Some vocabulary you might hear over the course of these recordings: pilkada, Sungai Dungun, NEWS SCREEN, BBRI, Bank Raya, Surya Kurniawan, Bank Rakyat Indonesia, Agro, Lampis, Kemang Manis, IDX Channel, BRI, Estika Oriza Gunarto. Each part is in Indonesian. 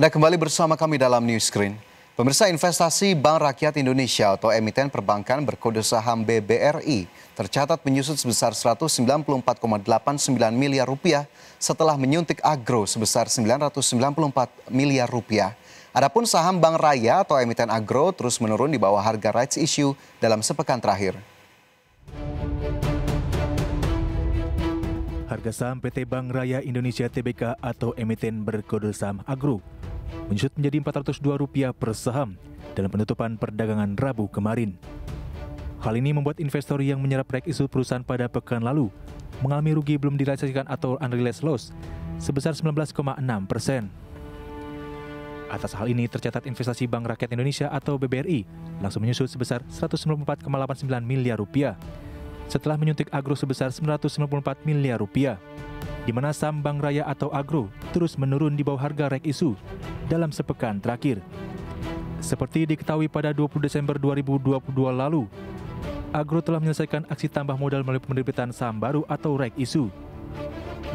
Anda kembali bersama kami dalam News Screen. Pemirsa, investasi Bank Rakyat Indonesia atau emiten perbankan berkode saham BBRI tercatat menyusut sebesar 194,89 miliar rupiah setelah menyuntik agro sebesar 994 miliar rupiah. Adapun saham Bank Raya atau emiten agro terus menurun di bawah harga rights issue dalam sepekan terakhir. Harga saham PT Bank Raya Indonesia Tbk atau emiten berkode saham Agro menyusut menjadi Rp402 per saham dalam penutupan perdagangan Rabu kemarin. Hal ini membuat investor yang menyerap rek isu perusahaan pada pekan lalu mengalami rugi belum direalisasikan atau unrealized loss sebesar 19,6%. Atas hal ini tercatat investasi Bank Rakyat Indonesia atau BBRI langsung menyusut sebesar 194,89 miliar rupiah setelah menyuntik agro sebesar 994 miliar rupiah, di mana saham Bank Raya atau agro terus menurun di bawah harga rek isu dalam sepekan terakhir. Seperti diketahui pada 20 Desember 2022 lalu, agro telah menyelesaikan aksi tambah modal melalui penerbitan saham baru atau rek isu.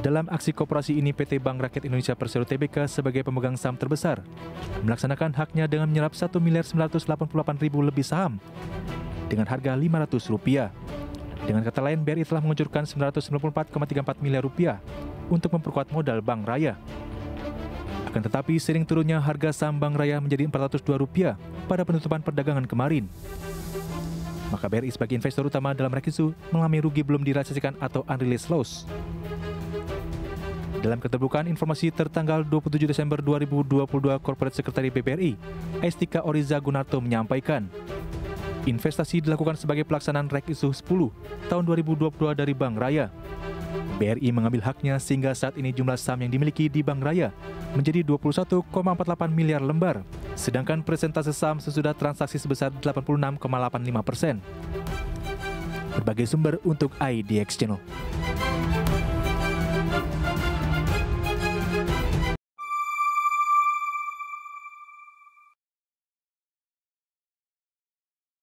Dalam aksi koperasi ini, PT Bank Rakyat Indonesia Persero Tbk sebagai pemegang saham terbesar melaksanakan haknya dengan menyerap 1.988.000 lebih saham dengan harga Rp500. Dengan kata lain, BRI telah mengucurkan Rp994,34 miliar untuk memperkuat modal Bank Raya. Akan tetapi, sering turunnya harga saham Bank Raya menjadi Rp402 pada penutupan perdagangan kemarin. Maka BRI sebagai investor utama dalam rek isu mengalami rugi belum direalisasikan atau unrealized loss. Dalam keterbukaan informasi tertanggal 27 Desember 2022, Corporate Secretary BBRI, Estika Oriza Gunarto menyampaikan, investasi dilakukan sebagai pelaksanaan rek isu 10 tahun 2022 dari Bank Raya. BRI mengambil haknya sehingga saat ini jumlah saham yang dimiliki di Bank Raya menjadi 21,48 miliar lembar, sedangkan persentase saham sesudah transaksi sebesar 86,85%. Berbagai sumber untuk IDX Channel.